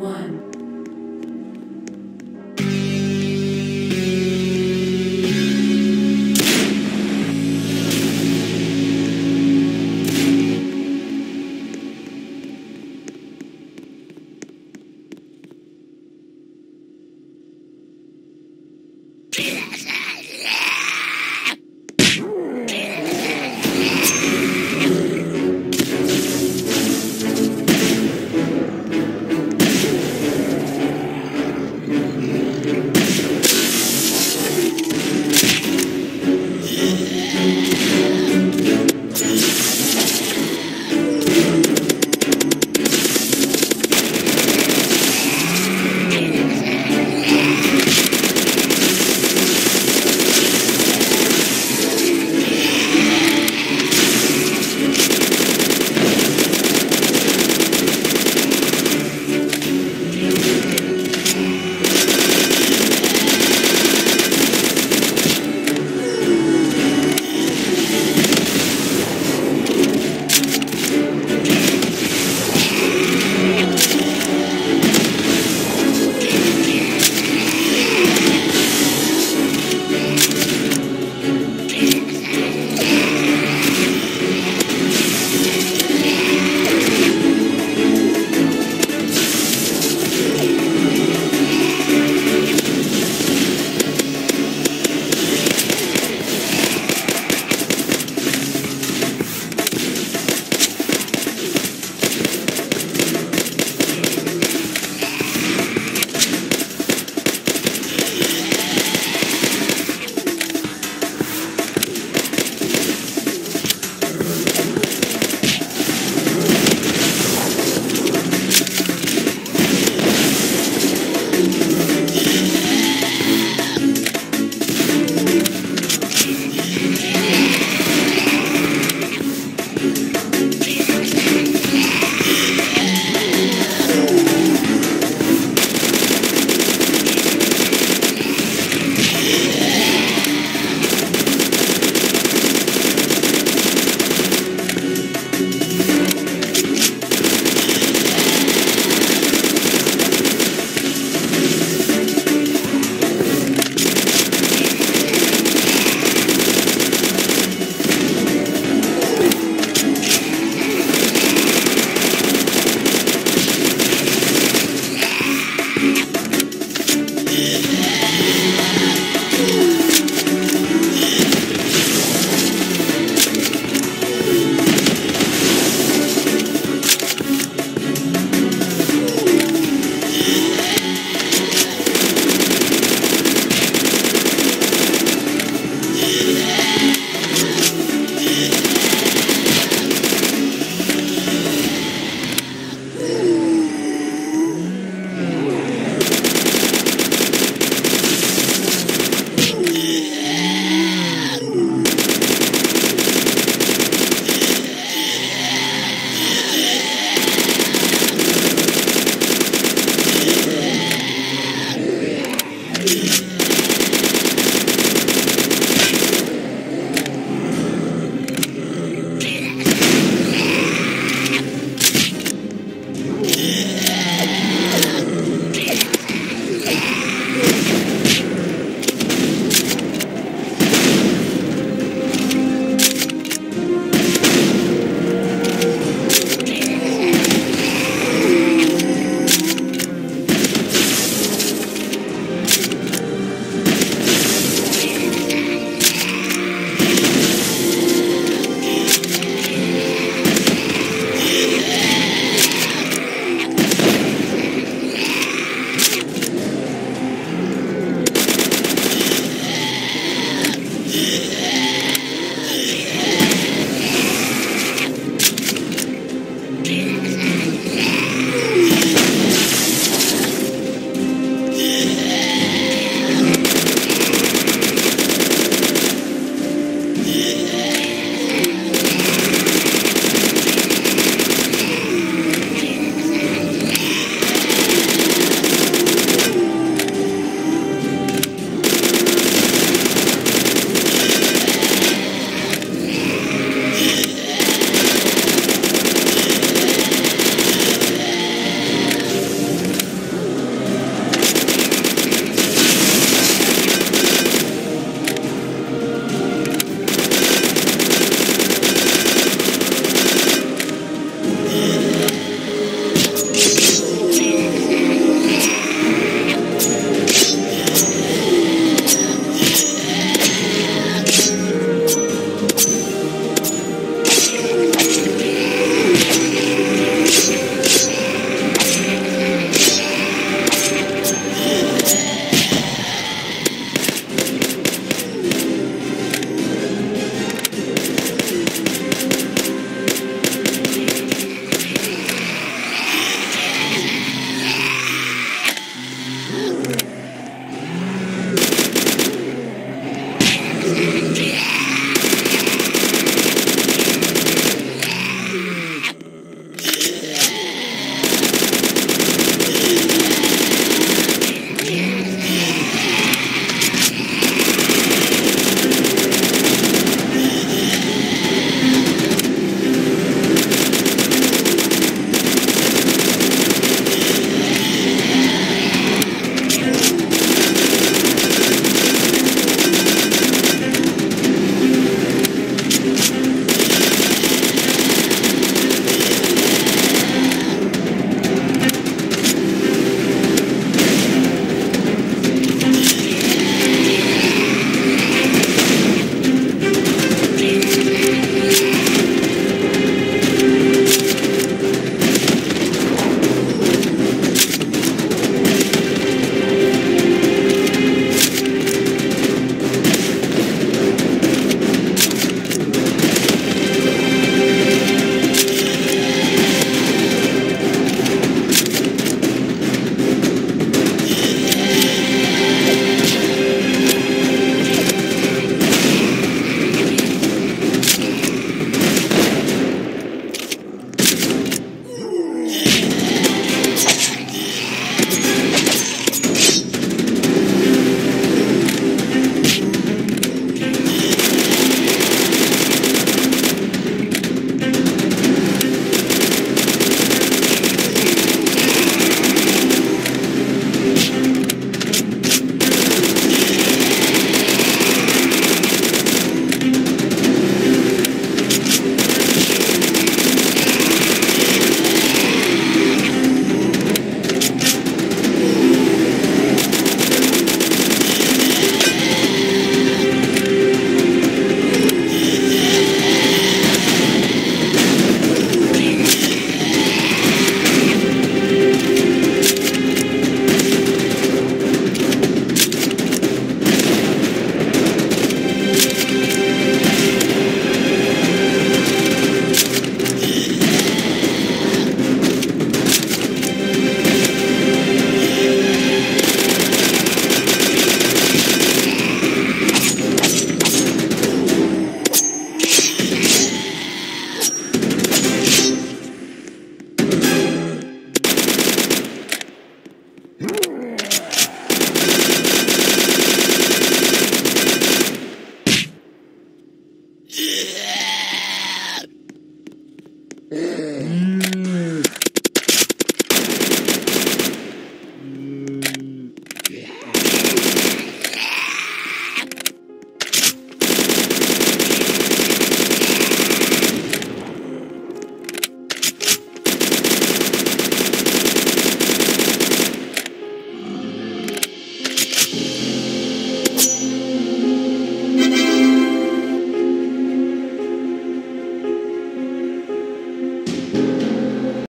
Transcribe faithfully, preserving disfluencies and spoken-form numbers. one.